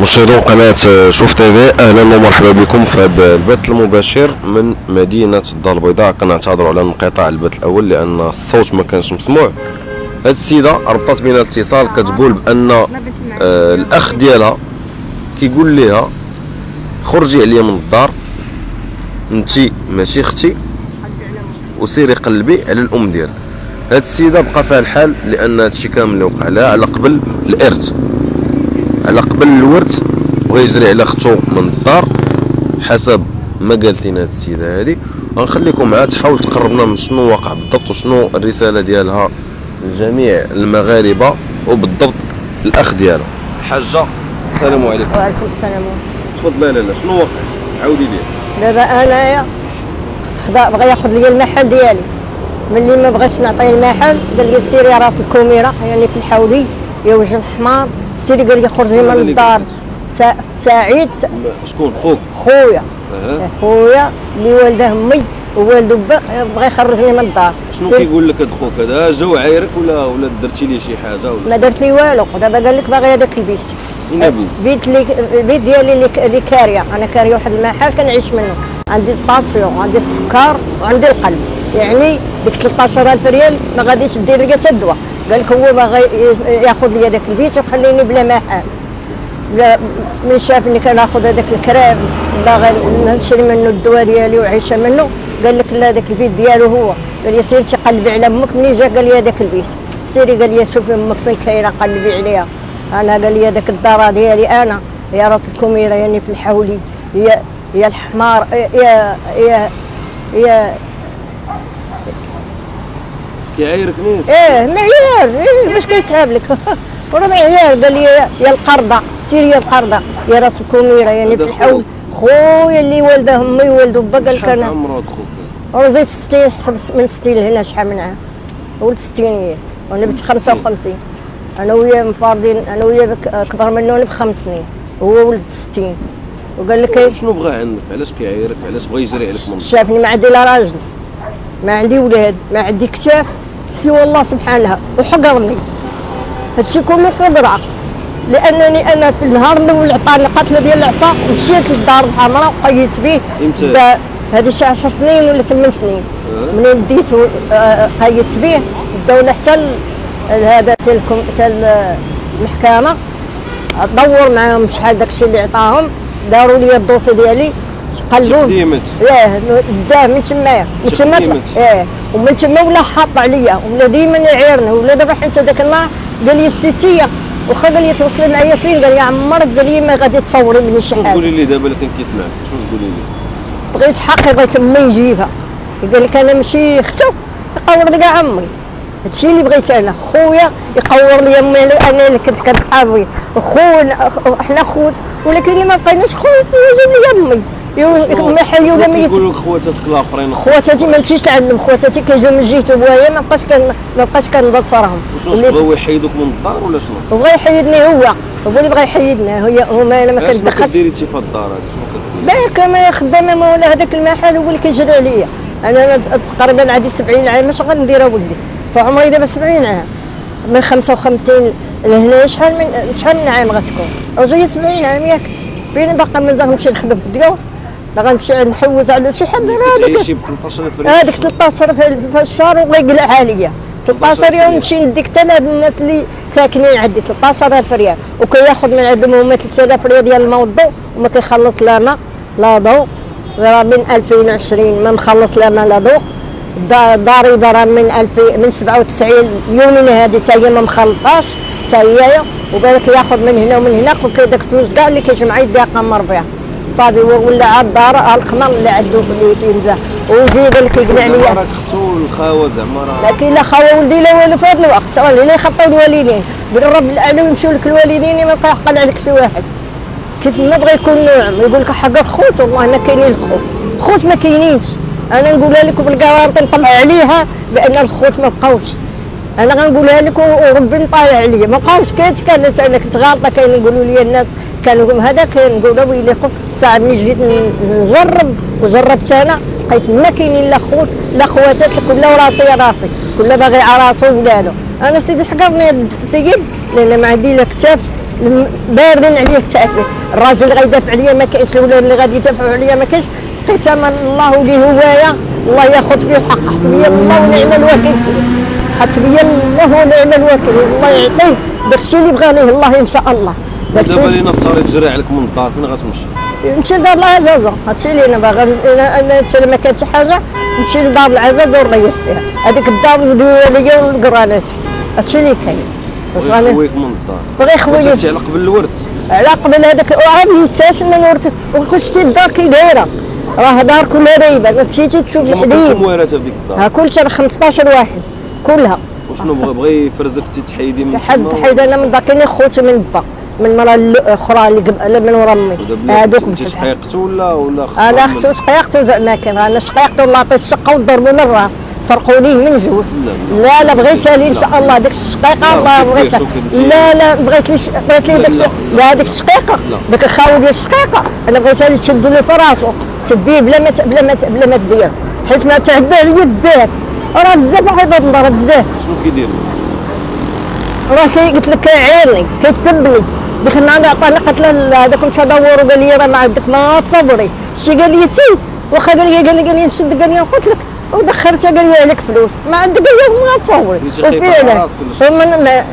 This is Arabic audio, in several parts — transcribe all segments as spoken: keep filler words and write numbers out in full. مشاهدو قناة شوف تيفي، اهلا ومرحبا بكم في هذا البث المباشر من مدينة الدار البيضاء. كنعتذروا على انقطاع البث الاول لان الصوت ما كانش مسموع. هاد السيدة ربطت بنا الاتصال كتقول بان آه الاخ ديالها كيقول ليها خرجي عليا من الدار، انتي ماشي اختي، وسيري قلبي على الام ديالها. هاد السيدة بقى فيها الحال لان هادشي كامل اللي وقع لها على قبل الارث، على قبل الورث ويجري على اختو من الدار حسب ما قالت لنا هاد السيده هادي. غنخليكم معها تحاول تقربنا من شنو وقع بالضبط وشنو الرساله ديالها لجميع المغاربه وبالضبط الاخ ديالها. حاجه السلام عليكم. وعليكم السلام. تفضلي يا لاله، شنو وقع؟ عاودي لي. دابا انايا خدا بغا ياخذ لي المحل ديالي، ملي ما بغاش نعطيه المحل قال لي سيري يا راس الكوميره، هي اللي في الحولي يا وجه الحمار، سيري قال لي خرجي من الدار. سا... سعيد شكون خوك؟ خويا. أه. خويا اللي والده امي ووالده بغى يخرجني من الدار. شنو كيقول لك هاد خوك هذا؟ جا عايرك ولا ولا درتي ليه شي حاجه ولا؟ ما درت ليه والو، دابا قال لك باغي هذاك البيت. اين بيت؟ البيت اللي البيت ديالي اللي كاريه، انا كاريه واحد المحل كنعيش منه، عندي الطاسيون، عندي السكر وعندي القلب، يعني ديك ثلاثة عشر ألف ريال ما غاديش دير ليا حتى الدواء. قال لك هو باغي ياخذ لي هذاك البيت ويخليني بلا محل. ملي شافني كناخذ هذاك الكراب باغي نشري منه الدواء ديالي وعايشه منه، قال لك لا هذاك البيت ديالو هو. قال لي سيري قلبي على امك. ملي جا قال لي هذاك البيت، سيري قال لي شوفي امك فين كاينه قلبي عليها. انا قال لي هذاك الدار ديالي انا، يا راس الكوميره، يعني في الحولي، يا يا الحمار، يا يا يا كيعايرك منين؟ ايه معيار، ايه باش كيتعاب لك وراه معيار. قال لي يا القرده، سيري يا القرده، يا راس الكوميره، يعني في الحول. خويا اللي والده امي ووالده با قال لك انا. شحال عمره هاد خوك؟ راه زيد ستين، حسب من ستين لهنا شحال من عام؟ ولد ستينيات وانا بنت خمسة وخمسين. انا وياه مفارضين، انا وياه كبر منه انا بخمس سنين، هو ولد ستين. وقال لك شنو بغى عندك؟ علاش كيعايرك؟ علاش بغى يجري عليك من الدار؟ شافني ما عندي لا راجل، ما عندي ولاد، ما عندي كتاف سوى الله سبحانها، وحقرني. هادشي كله حقره، لانني انا في النهار الاول عطاني قتله ديال العصا، مشيت للدار الحمراء وقيت به. امتى؟ هادي شي عشر سنين ولا ثمان سنين. أه. منين بديت قيت به بداونا حتى هذا حتى المحكمه، ادور معاهم شحال داكشي اللي عطاهم، داروا لي الدوسي ديالي قلبوا. ايه داه من تمايا، من تما ايه ومن تما ولا حاط عليا ولا ديما يعيرني. ولا دابا حيت هذاك النهار قال لي شتيتيا، واخا قال لي توصلي معايا فين، قال لي عمرك، قال لي ما غادي تصوري مني شي حاجه. شنو تقولي لي دابا اللي كان كيسمعك؟ شنو تقولي لي؟ بغيت حقي، بغيت امي نجيبها. قال لك انا ماشي اختو، يقور لي كاع امي، هادشي اللي بغيت انا. خويا يقور لي امي، انا اللي كنت كنصحابي خونا، حنا خوت، ولكن ما بقيناش خوت، جاب لي امي. يو حيو ولا ميت. كيقولوا خواتاتك الاخرين؟ خواتاتي ما مشيتش لعندهم، خواتاتي كيجيو من جهه بوايا، ما بقاش كان ما بقاش كنضد صراهم. بغاو يحيدوك من الدار ولا شنو؟ بغا يحيدني هو، هو اللي بغا يحيدني، هما انا ما كندخلش. علاش ديري انت في الدار هذه؟ شنو كديري؟ باك ما خدامه ما ولا، هذاك المحل هو اللي كيجري عليا. انا تقريبا عندي سبعين عام، اش غندير اولدي؟ فعمري دابا سبعين عام، من خمسة وخمسين لهنا شحال من شحال من عام غتكون؟ رجلي سبعين عام ياك، فين باقا منزال نمشي نخدم في الديور؟ باغا نمشي نحوز على شي حد. راه هذيك ب ثلاثة عشر ألف ريال، هذيك ثلاثة عشر ألف في الشهر وغيقلع عليا ثلاثة عشر يوم. نمشي نديك حتى لهاد الناس اللي ساكنين عندي ثلاثة عشر ألف ريال، وكياخذ من عندهم هما ثلاثة آلاف ريال ديال الماء والضوء، وما كيخلص لا ماء لا ضوء. راه من ألفين وعشرين ما مخلص لا ماء لا ضوء. الضريبه راه من ألفين من سبعة وتسعين يومنا هذه حتى هي ما مخلصاش حتى هي. وقال لك ياخذ من هنا ومن هنا، قال داك الفلوس كاع اللي كيجمع يديها قمر بها صافي، ولا عاد الدار القمر اللي عنده في فينزا. وزيد قال لك يقلع عليا راك اختو الخاوه زعما، راه لكن لا خاوه ولدي لا والو في هذا الوقت. هنا يخطوا الوالدين بالرب العلوي، يمشيو لك الوالدين ما بقى يحقل عليك شي واحد كيف ما بغى يكون نوعهم. يقول لك حق خوت، والله ما كاينين الخوت، خوت ما كاينينش. انا نقولها لك وبالكوارث نطلع عليها بان الخوت ما بقاوش، انا غنقولها لك وربي نطالع عليا ما بقاوش. كانت كانت انا كنت غالطه، كانوا يقولوا لي الناس كانوا هذا، كنقولوا ويلي خوك. ساعه ملي جيت نجرب وجربت انا لقيت ما كاينين لا خوت لا خواتات، كلها راسي راسي. كل باغي على راسو ولادو. انا سيدي حكرني هاد السيد لان ما عندي لا كتاف، باردين عليا كتافي، الراجل اللي غيدافع عليا ما كاينش، الولاد اللي غادي يدافعوا عليا ما كاينش. لقيت امان الله لي هوايه، الله ياخذ فيه الحق. حسبي الله ونعم الوكيل، حسبي الله ونعم الوكيل، الله يعطيه داكشي اللي بغى ليه الله ان شاء الله. دابا لينا الطريق جري عليك من الدار، فين غتمشي؟ نمشي لدار العزازه، هادشي اللي انا باغا. انا حتى ما كانت شي حاجه نمشي لدار العزازه ونريح فيها، هذيك الدار الدوليه والقرانات، هادشي اللي كاين. واش غادي يخويك من الدار؟ بغا يخويني على قبل الورث، على قبل هذاك عاد ميتاش من الورث. وكلشي الدار كي دايره، راه دار كلها رايبه، ما مشيتي تشوف الحديد. كم وراثه في ديك الدار؟ ها كلشي خمسطاش واحد كلها. وشنو بغى بغى يفرزك تحيدي من تحد تحيد؟ انا من داك اللي خوتي من با، من مرة الاخرى اللي قبل من ورا امي. هذوك انت شقيقته ولا ولا اختو؟ انا اختو شقيقته زعما كان، انا شقيقته الله يعطيه الشقه وضربوا من الراس، فرقوا ليه من جوج. لا لا بغيتها لي ان شاء الله ديك الشقيقه، الله بغيتها. لا لا بغيت لي بغيت لي داك لا هذيك الشقيقه، داك الخاوي ديال الشقيقه انا بغيتها لي تشد له في راسو، تديه بلا ما بلا ما بلا ما دير، حيت ما تعدى عليا بزاف. راه بزاف عباد الله، راه بزاف. شنو كيدير؟ راه قلت لك كيعيرني، كيسبني. دخلنا نعطيه قالت له هذاك مشى دور وقال لي راه ما عندك ما تصبري. شي قال لي تي واخا، قال لي قال لي قال لي نشد، قال لي قلت لك ودخرتها، قال لي عليك فلوس ما عندك ما تصوري. وفعلا ما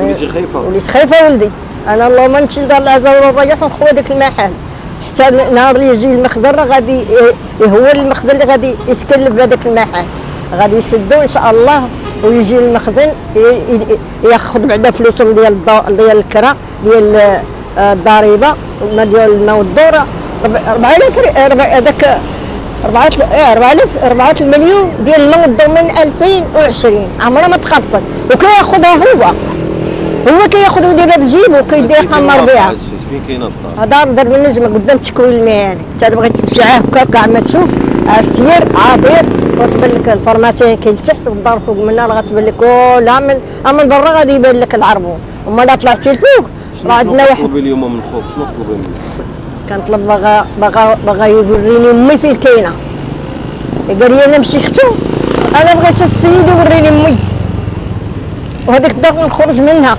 وليتي خايفه؟ وليت خايفه ولدي. انا اللهم نمشي لدار العزاء ونريح ونخوي هذاك المحل، حتى نهار اللي يجي المخزن راه غادي هو المخزن اللي غادي يتكلف بهذاك المحل، غادي يشدو ان شاء الله ويجي المخزن ياخذ بعدا فلوسهم ديال ديال الكرا ديال الضريبه وما ديال الماء والدوره. أربعة آلاف هذاك أربعة آلاف أربعة المليون ديال الماء والدور من ألفين وعشرين عمرها ما تخلصت، وكياخذها هو هو كياخذها ويديرها في جيبو وكيضيقها مار بها. فين كاينه الدار؟ هذا دار بالنجمه قدام التكوين المهني، انت بغيت تمشي هكا كاع ما تشوف، سير عابر وتبان لك الفرماسيين كاين تحت والدار فوق منها، راه غتبان لك كلها من من برا غادي يبان لك العربون. وما لا طلعتي لفوق راه عندنا واحد. شنو كتطلبي اليوم من خوك؟ شنو كتطلبي منه؟ كنطلب باغا باغا باغا يوريني امي فين كاينه، قال لي انا ماشي اختو، انا بغيت السيد يوريني امي وهذيك الدار ونخرج منها.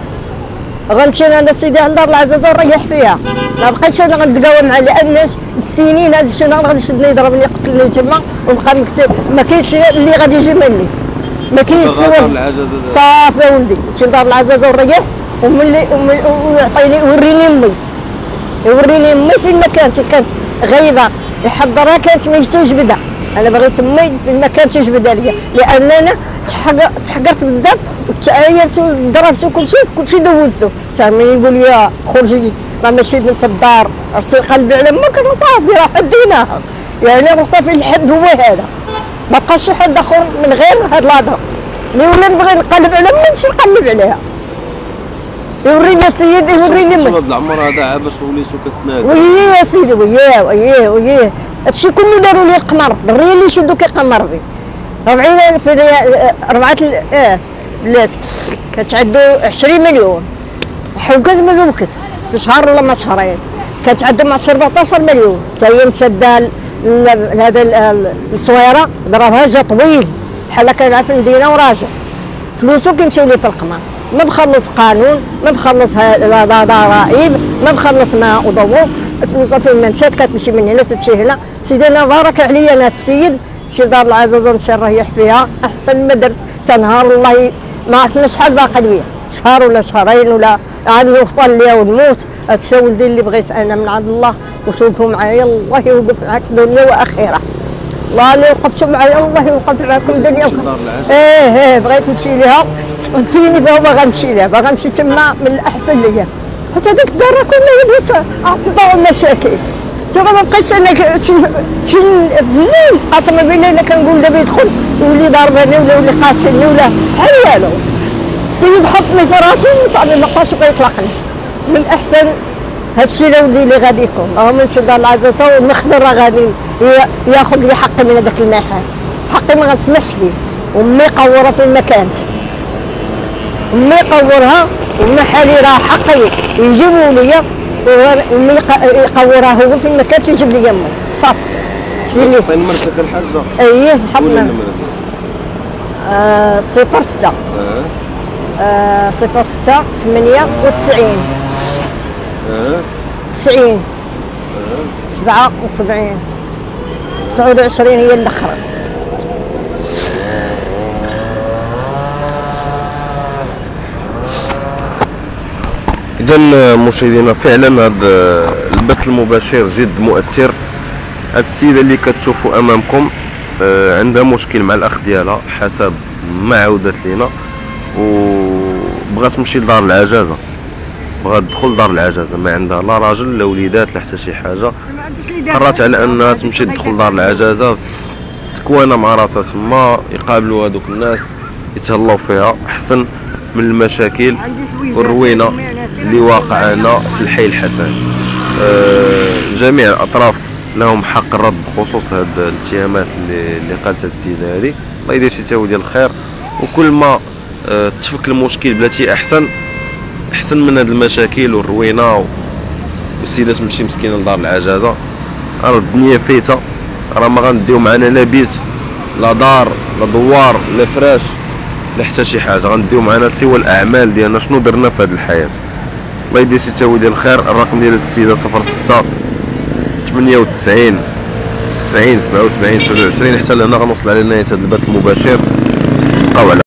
غنمشي انا سيدي على دار العزازه ونريح فيها، ما بقيتش انا غنتقاوى مع لان السنين هاد الشي نهار غادي يشدني يضربني يقتلني تما ونبقى مكتب، ما كاينش اللي غادي يجي مني، ما كاينش سوا. صافي ولدي مشي لدار العزازه ونريح، وملي ويعطيني وريني امي، يوريني امي فين ما كانت، كانت غايبه يحضرها كانت ما يستجبدها. انا بغيت امي فين ما كانت يجبدها ليا، لان انا تحقرت بزاف وتعايرت وضربت وكلشي كلشي دوزته. تا ملي يقول لي خرجي راه ماشي بنت الدار، راسي قلبي على امك، راه صافي راه حديناها، يعني مصطفى الحد هو هذا، ما بقاش شي حد اخر من غير هاد الهضره. ملي ولا نبغي نقلب على امي نمشي نقلب عليها، يوريني سيدي يوريني امي. هذا العمر هذا عباس وليتو كتنادي وياه يا سيدي وياه وياه وياه. هادشي كله داروا لي القمر، الريال اللي شدو كيقمر بي أربعين ألف ريال، أربعة اه بلات كتعدو عشرين مليون حوكز ما زوكت في شهر ولا ما شهرين، كتعدو مع أربعطاش مليون. تا هي مشاده لهذا الصويره ضربها جا طويل بحال كنلعب في المدينه وراجع، فلوسو كيمشيو لي في القمر، ما بخلص قانون، ما بخلص ضرائب، ما بخلص ماء وضوء. فلوسها فين ما مشات كتمشي من هنا وتمشي هنا. سيدي انا بارك عليا انا هاد السيد، مشي لدار العزازه ونمشي نريح فيها احسن ما درت. تا نهار والله ما عرفنا شحال باقي ليا، شهر ولا شهرين ولا عاد نوصل ليا ونموت. هادشي ولدي اللي بغيت انا من عند الله، وتوقفوا معايا الله يوقف معاك دنيا واخره. الله اللي وقفتوا معايا الله يوقف معاكم دنيا واخره. ايه ايه بغيت نمشي ليها ونسيني فيها وما غنمشي ليها، باغا نمشي تما من الاحسن ليا، حتى ديك الدار كلها هي عطله ومشاكل. دابا ما بقيتش انا شي شي بالليل قسما بالله الا كنقول دابا يدخل يولي ضاربني ولا يولي قاتلني ولا بحال والو. السيد حطني في راسي صعب ما بقاش بغا يطلقني. من احسن هادشي اللي ولدي اللي غادي يكون، اللهم نمشي لدار العزازه والمخزن راه غادي ياخذ لي حقي من هذاك المحل، حقي ما غنسمحش به. وامي قورها فين ما كانت، امي قورها ومحلي راه حقي يجيبوا لي، ومي يقورها هو فين ما كانت يجيب لي امي. صافي. شتي مرتك الحاجه؟ اييه حطنا. صفر ستة صفر ستة ثمانية وتسعين تسعين سبعة وسبعين تسعة وعشرين هي الأخرى. إذا مشاهدينا فعلا هذا البث المباشر جد مؤثر. هاد السيدة اللي كتشوفوا أمامكم عندها مشكل مع الأخ ديالها حسب ما عودت لينا، وبغات تمشي لدار العجازة، بغات تدخل دار العجازة، ما عندها لا راجل لا وليدات لا حتى شي حاجة، قررت على أنها تمشي تدخل دار العجازة تكوانا مع راسها تما، يقابلوا هادوك الناس يتهلاو فيها أحسن من المشاكل والروينة اللي واقع هنا في الحي الحسن. أه جميع الأطراف لهم حق الرد بخصوص هاد الاتهامات اللي اللي قالتها السيده هذه. الله يدير شي تاويل ديال الخير، وكل ما اه تفك المشكل بلاتي احسن احسن من هاد المشاكل والروينه، والسيده تمشي مسكينه لدار العجازه. راه الدنيا فايته، راه ما غنديو معنا لا بيت لا دار لا دوار لا فراش لا حتى شي حاجه، غنديو معنا سوى الاعمال ديالنا شنو درنا في هاد الحياه. الله يدير شي تاويل ديال الخير. الرقم ديال هاد السيده صفر ستة ثمانية وتسعين تسعين سبعة وسبعين تسعة وعشرين. حتى لهنا غنوصل على نهاية هذا البث المباشر.